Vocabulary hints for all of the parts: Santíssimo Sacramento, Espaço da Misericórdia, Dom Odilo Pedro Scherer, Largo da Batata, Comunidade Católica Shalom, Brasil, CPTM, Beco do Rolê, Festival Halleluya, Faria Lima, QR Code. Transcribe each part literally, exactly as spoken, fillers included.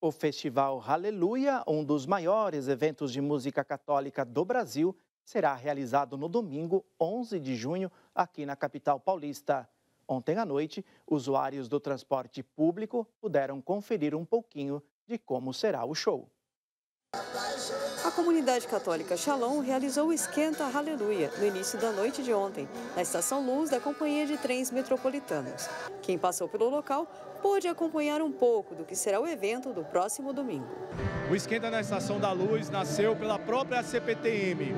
O Festival Halleluya, um dos maiores eventos de música católica do Brasil, será realizado no domingo, onze de junho, aqui na capital paulista. Ontem à noite, usuários do transporte público puderam conferir um pouquinho de como será o show. A Comunidade Católica Shalom realizou o Esquenta Halleluya no início da noite de ontem, na Estação Luz da Companhia de Trens Metropolitanos. Quem passou pelo local pôde acompanhar um pouco do que será o evento do próximo domingo. O Esquenta na Estação da Luz nasceu pela própria C P T M.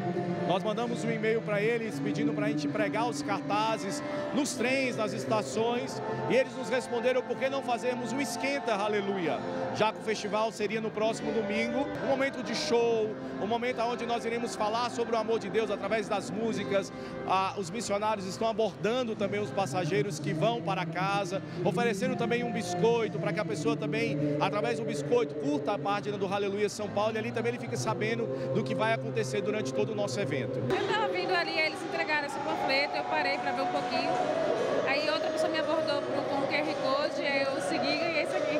Nós mandamos um e-mail para eles pedindo para a gente pregar os cartazes nos trens, nas estações, e eles nos responderam por que não fazermos um Esquenta Halleluya, já que o festival seria no próximo domingo, um momento de show, um momento onde nós iremos falar sobre o amor de Deus através das músicas. Ah, os missionários estão abordando também os passageiros que vão para casa, oferecendo também um biscoito para que a pessoa também, através do biscoito, curta a página do Halleluya São Paulo, e ali também ele fica sabendo do que vai acontecer durante todo o nosso evento. Eu estava vindo ali, eles entregaram esse panfleto, eu parei para ver um pouquinho, aí outra pessoa me abordou com um Q R Code, aí eu segui e ganhei isso aqui.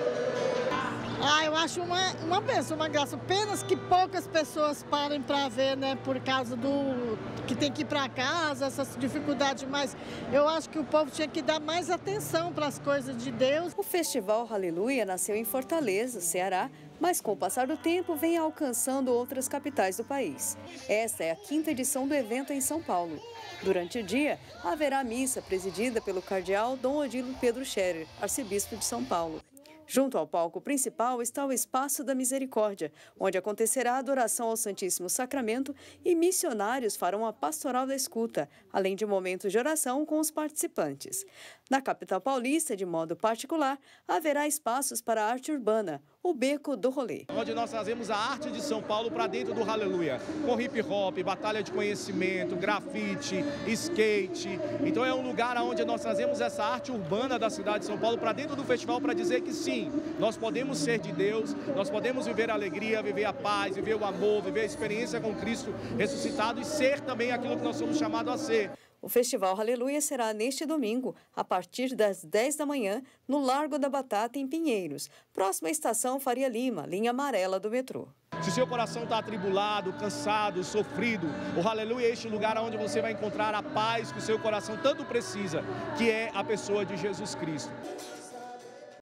Ah, eu acho uma, uma bênção, uma graça. Apenas que poucas pessoas parem para ver, né, por causa do que tem que ir para casa, essas dificuldades, mas eu acho que o povo tinha que dar mais atenção para as coisas de Deus. O Festival Halleluya nasceu em Fortaleza, Ceará, mas com o passar do tempo vem alcançando outras capitais do país. Esta é a quinta edição do evento em São Paulo. Durante o dia, haverá missa presidida pelo cardeal Dom Odilo Pedro Scherer, arcebispo de São Paulo. Junto ao palco principal está o Espaço da Misericórdia, onde acontecerá a adoração ao Santíssimo Sacramento e missionários farão a pastoral da escuta, além de momentos de oração com os participantes. Na capital paulista, de modo particular, haverá espaços para a arte urbana, o Beco do Rolê, onde nós trazemos a arte de São Paulo para dentro do Halleluya, com hip hop, batalha de conhecimento, grafite, skate. Então é um lugar onde nós trazemos essa arte urbana da cidade de São Paulo para dentro do festival para dizer que sim, nós podemos ser de Deus, nós podemos viver a alegria, viver a paz, viver o amor, viver a experiência com Cristo ressuscitado e ser também aquilo que nós somos chamados a ser. O Festival Halleluya será neste domingo, a partir das dez da manhã, no Largo da Batata, em Pinheiros, próxima à estação Faria Lima, linha amarela do metrô. Se seu coração está atribulado, cansado, sofrido, o Halleluya é este lugar onde você vai encontrar a paz que o seu coração tanto precisa, que é a pessoa de Jesus Cristo.